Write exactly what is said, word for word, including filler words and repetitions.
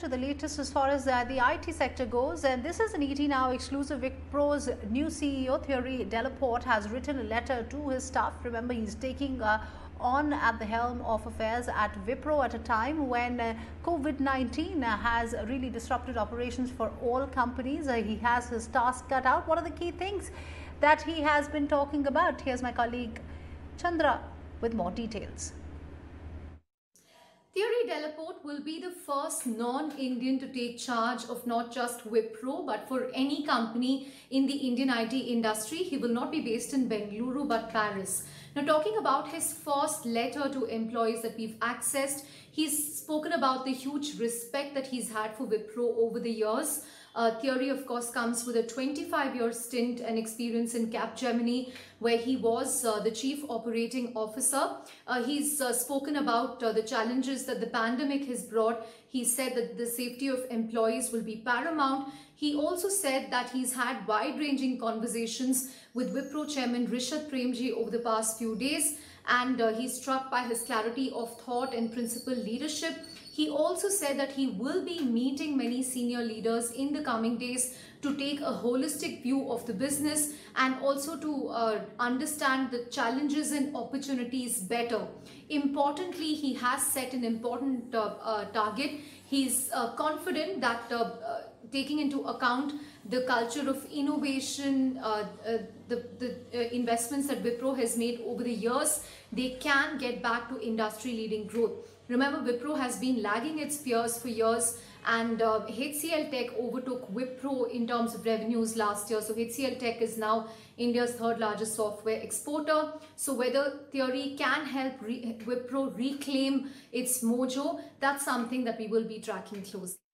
To the latest as far as uh, the I T sector goes, and this is an E T Now exclusive. Wipro's new C E O Thierry Delaporte has written a letter to his staff. Remember, he's taking uh, on at the helm of affairs at Wipro at a time when uh, COVID nineteen uh, has really disrupted operations for all companies. Uh, he has his task cut out. What are the key things that he has been talking about? Here's my colleague Chandra with more details. Thierry Delaporte will be the first non-Indian to take charge of not just Wipro but for any company in the Indian I T industry. He will not be based in Bengaluru but Paris. Now, talking about his first letter to employees that we've accessed, he's spoken about the huge respect that he's had for Wipro over the years. Uh, Thierry, of course, comes with a twenty-five year stint and experience in Capgemini, where he was uh, the Chief Operating Officer. Uh, he's uh, spoken about uh, the challenges that the pandemic has brought. He said that the safety of employees will be paramount. He also said that he's had wide-ranging conversations with Wipro Chairman Rishad Premji over the past few days, and uh, he's struck by his clarity of thought and principled leadership. He also said that he will be meeting many senior leaders in the coming days to take a holistic view of the business and also to uh, understand the challenges and opportunities better. Importantly, he has set an important uh, uh, target. He's uh, confident that uh, uh, taking into account the culture of innovation, uh, uh, the, the uh, investments that Wipro has made over the years, they can get back to industry-leading growth. Remember, Wipro has been lagging its peers for years, and uh, H C L Tech overtook Wipro in terms of revenues last year. So H C L Tech is now India's third largest software exporter. So whether Thierry can help re Wipro reclaim its mojo, that's something that we will be tracking closely.